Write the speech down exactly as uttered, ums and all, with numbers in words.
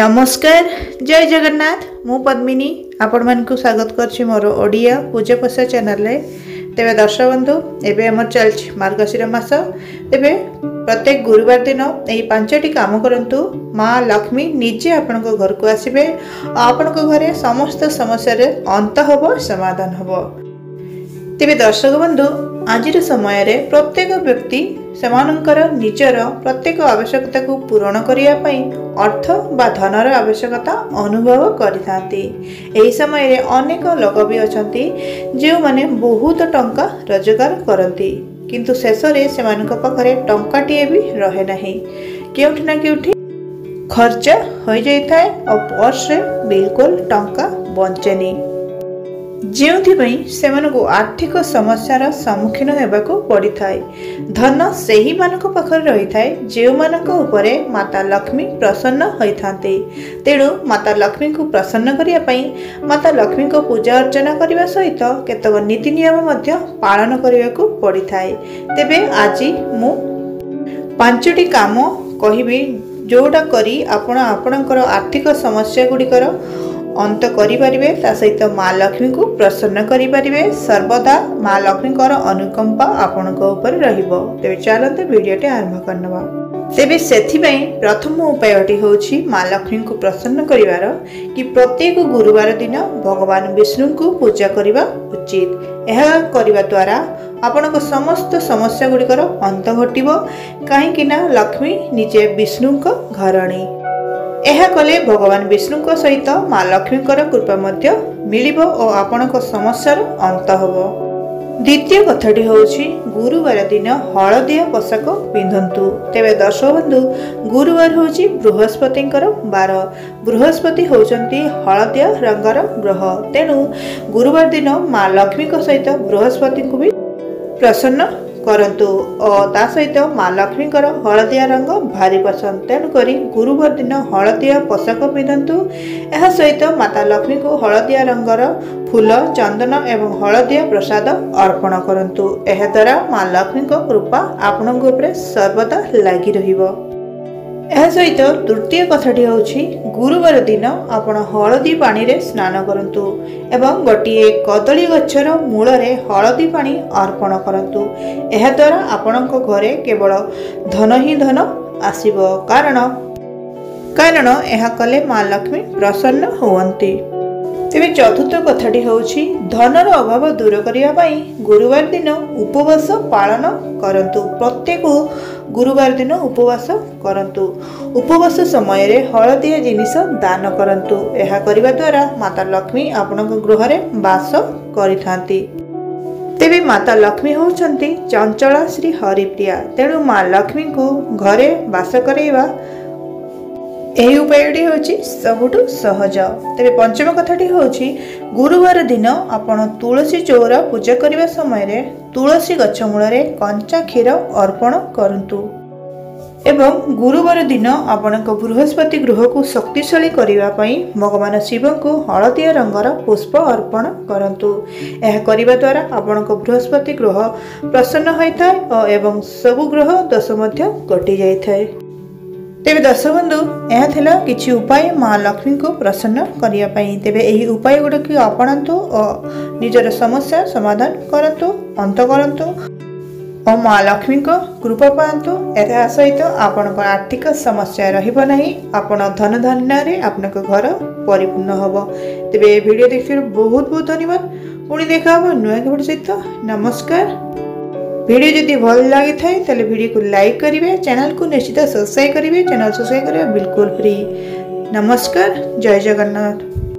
नमस्कार, जय जगन्नाथ। मु पद्मिनी आपण मानक स्वागत करछि मोर ओडिया पूजा पसा चैनल रे। तेबे दर्शक बंधु, एबे हमर चलछि मार्गशीर मास। तेबे प्रत्येक गुरुवार दिन एही पांचटी काम करंतु, माँ लक्ष्मी निजे आपण को घर को आसीबे, आपण को घरे समस्त समस्या रे अंत होबो, समाधान होबो। तेबे दर्शक बंधु, आजिर समय रे प्रत्येक व्यक्ति सेमानंकर निजर प्रत्येक आवश्यकता को पूरण करिया पई अर्थ बा धनर आवश्यकता अनुभव करिथांती। एही समय रे अनेक लोक भी अछंती जे माने बहुत टंका रोजगार करंती, किंतु शेष रे सेमानक पाखरे टंकाटिए भी रहे नाही, केउठी ना केउठी खर्च होई जायथाय और पर्स रे बिल्कुल टंका बंचेनी, जेउथि पई सेमानकु आर्थिक समस्यार सम्मुखीन हेबाकु पड़िथाय। धन सेही मानक पाखरे रहिथाय जेउ मानक उपरे माता लक्ष्मी प्रसन्न होइथांते। तेणु माता लक्ष्मी को प्रसन्न करिया पई माता लक्ष्मी को पूजा अर्चना करिवा सहित केतक नीति नियम मध्य पालन करिवाकु पड़िथाय। तेबे आजि मु पांचटी काम कहिबी जोडा करी आपण आपणकर आर्थिक समस्या गुडीकर अंत करें, ता सहित माँ लक्ष्मी को प्रसन्न करें। सर्वदा माँ लक्ष्मी अनुकंपा आपण रे। चलते भिडटे आरंभ करनवा। तेबे से प्रथम उपायटी हूँ माँ लक्ष्मी को प्रसन्न करिवार कि प्रत्येक गुरुवार दिन भगवान विष्णु को पूजा करने उचित। यह करने द्वारा आपण समस्त समस्या गुड़िकर अंत घटव, कहीं लक्ष्मी निजे विष्णु घरणी। यह कले भगवान विष्णु को सहित माँ लक्ष्मी कृपा मध्य मिलिबो और आपण समस्यार अंत होबो। द्वितीय कथाटी होउछि गुरुवार दिन हलदिया पोशाक पिंधतु। तेबे दर्शक बंधु, गुरुवार होउछि बृहस्पति बार। बृहस्पति होउछंती हलदिया रंगर ग्रह, तेणु गुरुवार दिन माँ लक्ष्मी को सहित बृहस्पति को भी प्रसन्न करंतु और ता सहित माँ लक्ष्मी हलदिया रंग भारी पसंद, तेणुकरी गुरुवार दिन हलदिया पोशाक पिंधतु। यह सहित माता लक्ष्मी को हलदिया रंगर फूल, चंदन एवं हलदिया प्रसाद अर्पण करंतु। यह द्वारा माँ लक्ष्मी कृपा आपनक उपरे सर्वदा लागि रहिबो। यह सहित तृतीय कथाटी होउछि गुरुवार दिन आपण हलदी पानी रे स्नान करंतु एवं गोटिए कदली गछर मूल रे हलदी पानी अर्पण करंतु। यह द्वारा आपणक घरे केवल धन ही धन आसीबो, कारण कारण यह कले माँ लक्ष्मी प्रसन्न होवंती। तेबे चतुर्थ कथाटी होउछि धनर अभाव दूर करिया पई गुरुवार दिन उपवास पालन करंतु। प्रत्येक गुरुवार दिन उपवास करंतु। उपवास समय रे हलदिया जिनिस दान करंतु। एहा करिवा द्वारा माता लक्ष्मी आपनक गृह रे वास करिथांती। तेबे माता लक्ष्मी होउछंती चंचला श्री हरिप्रिया, तेणु माँ लक्ष्मी को घरे वास करेवा यही उपायटी होउछि सबुठु सहज। तेबे पंचम कथाटी होउछि गुरुवार दिन आपण तुलसी चौर पूजा करने समय रे तुलसी गछ मूल रे कंचा क्षीर अर्पण करंतु एवं गुरुवार दिन आपण बृहस्पति गृह को शक्तिशाली करने भगवान शिव को हलदिया रंगर पुष्प अर्पण करंतु। यह करने द्वारा आपण बृहस्पति गृह प्रसन्न होता है और एवं सबु ग्रह दोष मध्य कटि जाए। तेबे दर्शक बंधु, यह थिला किछि उपाय माँ लक्ष्मी को प्रसन्न करिया पई। तेबे एही उपाय गुड़क अपनातु और निजर समस्या समाधान करतु, अंत करतु और माँ लक्ष्मी को कृपा पातु। एता सहित आपनकर आर्थिक समस्या रहिबो नाही, आपण धन धान्य रे आपनक घर परिपूर्ण होबो। तेबे ए वीडियो देखिर बहुत बहुत धन्यवाद। पुणी देखा हो नुआ वीडियो सहित। नमस्कार। वीडियो यदि भल लगी था तेल वीडियो को लाइक करेंगे, चैनल को निश्चित सब्सक्राइब करेंगे। चैनल सब्सक्राइब करेंगे बिल्कुल फ्री। नमस्कार, जय जगन्नाथ।